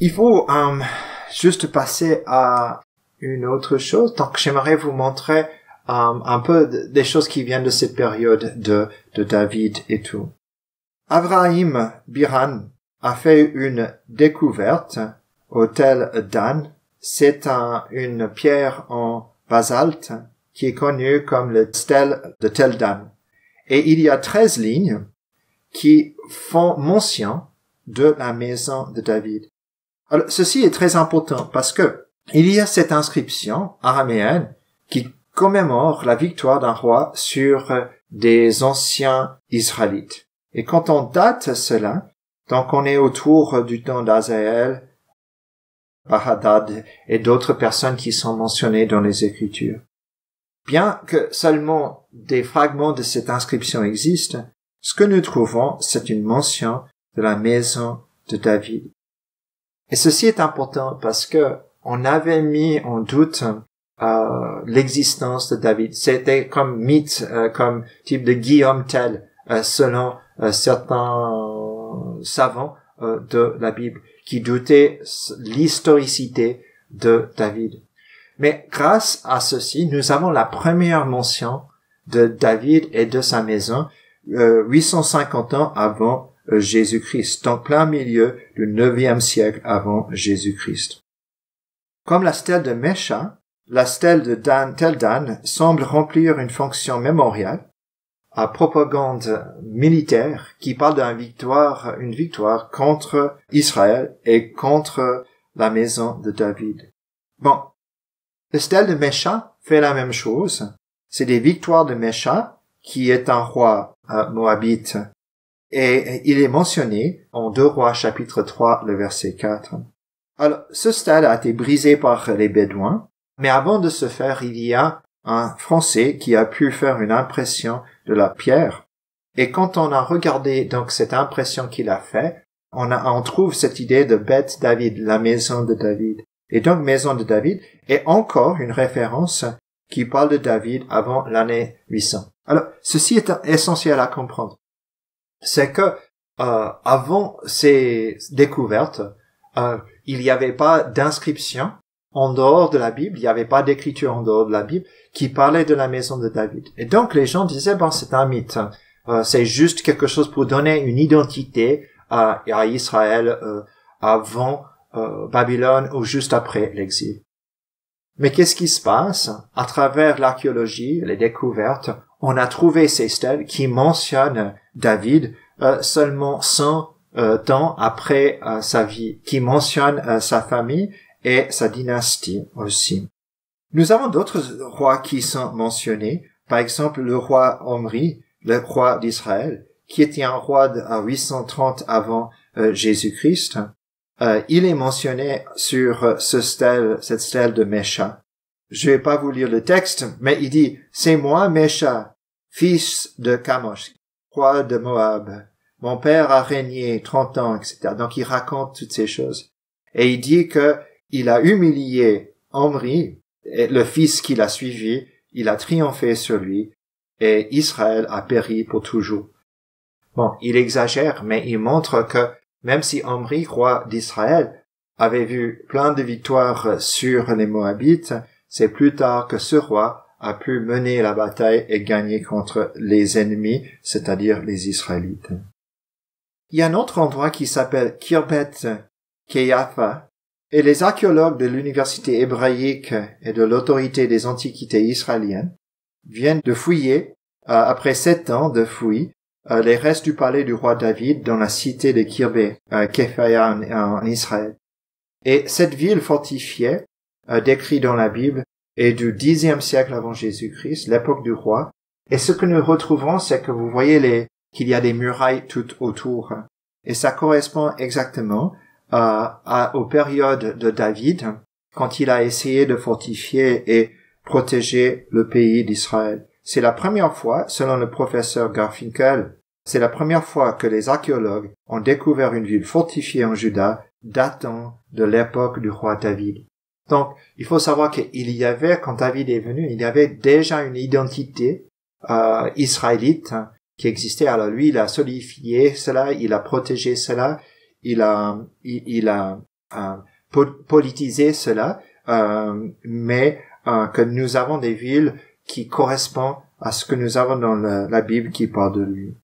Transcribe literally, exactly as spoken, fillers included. Il faut euh, juste passer à une autre chose. Donc, j'aimerais vous montrer euh, un peu des choses qui viennent de cette période de, de David et tout. Avraham Biran a fait une découverte au Tel Dan. C'est un, une pierre en basalte qui est connue comme le stèle de Tel Dan. Et il y a treize lignes qui font mention de la maison de David. Alors, ceci est très important parce que il y a cette inscription araméenne qui commémore la victoire d'un roi sur des anciens Israélites. Et quand on date cela, donc on est autour du temps d'Azaël, Ben-Hadad et d'autres personnes qui sont mentionnées dans les Écritures. Bien que seulement des fragments de cette inscription existent, ce que nous trouvons, c'est une mention de la maison de David. Et ceci est important parce que on avait mis en doute euh, l'existence de David. C'était comme mythe, euh, comme type de Guillaume tel, euh, selon euh, certains euh, savants euh, de la Bible, qui doutaient l'historicité de David. Mais grâce à ceci, nous avons la première mention de David et de sa maison euh, huit cent cinquante ans avant euh, Jésus-Christ, en plein milieu du neuvième siècle avant Jésus-Christ. Comme la stèle de Mesha, la stèle de Dan, Tel Dan semble remplir une fonction mémoriale à propagande militaire qui parle d'une victoire, une victoire contre Israël et contre la maison de David. Bon. La stèle de Mesha fait la même chose. C'est des victoires de Mesha, qui est un roi euh, moabite. Et il est mentionné en deux Rois chapitre trois, le verset quatre. Alors, ce stèle a été brisé par les Bédouins, mais avant de se faire, il y a un Français qui a pu faire une impression de la pierre. Et quand on a regardé donc cette impression qu'il a fait, on, a, on trouve cette idée de Beth David, la maison de David. Et donc, maison de David est encore une référence qui parle de David avant l'année huit cents. Alors, ceci est essentiel à comprendre. C'est que, euh, avant ces découvertes, euh, il n'y avait pas d'inscription en dehors de la Bible, il n'y avait pas d'écriture en dehors de la Bible qui parlait de la maison de David. Et donc, les gens disaient, bon, c'est un mythe. Euh, c'est juste quelque chose pour donner une identité à, à Israël euh, avant Euh, Babylone ou juste après l'exil. Mais qu'est-ce qui se passe? À travers l'archéologie, les découvertes, on a trouvé ces stèles qui mentionnent David euh, seulement cent euh, ans après euh, sa vie, qui mentionnent euh, sa famille et sa dynastie aussi. Nous avons d'autres rois qui sont mentionnés, par exemple le roi Omri, le roi d'Israël, qui était un roi de, à huit cent trente avant euh, Jésus-Christ. Euh, il est mentionné sur ce stèle, cette stèle de Mesha. Je vais pas vous lire le texte, mais il dit, c'est moi, Mesha, fils de Kamosh, roi de Moab. Mon père a régné trente ans, et cetera. Donc, il raconte toutes ces choses. Et il dit que il a humilié Omri, le fils qu'il a suivi, il a triomphé sur lui, et Israël a péri pour toujours. Bon, il exagère, mais il montre que même si Omri, roi d'Israël, avait vu plein de victoires sur les Moabites, c'est plus tard que ce roi a pu mener la bataille et gagner contre les ennemis, c'est-à-dire les Israélites. Il y a un autre endroit qui s'appelle Khirbet Qeiyafa, et les archéologues de l'université hébraïque et de l'autorité des antiquités israéliennes viennent de fouiller, euh, après sept ans de fouilles, les restes du palais du roi David dans la cité de Khirbet Qeiyafa en, en Israël. Et cette ville fortifiée, euh, décrite dans la Bible, est du dixième siècle avant Jésus-Christ, l'époque du roi. Et ce que nous retrouvons, c'est que vous voyez les, qu'il y a des murailles tout autour. Et ça correspond exactement euh, à, aux périodes de David, quand il a essayé de fortifier et protéger le pays d'Israël. C'est la première fois, selon le professeur Garfinkel, c'est la première fois que les archéologues ont découvert une ville fortifiée en Juda datant de l'époque du roi David. Donc, il faut savoir qu'il y avait, quand David est venu, il y avait déjà une identité euh, israélite qui existait. Alors lui, il a solidifié cela, il a protégé cela, il a, il, il a euh, politiser cela, euh, mais euh, que nous avons des villes qui correspondent à ce que nous avons dans la, la Bible qui parle de lui.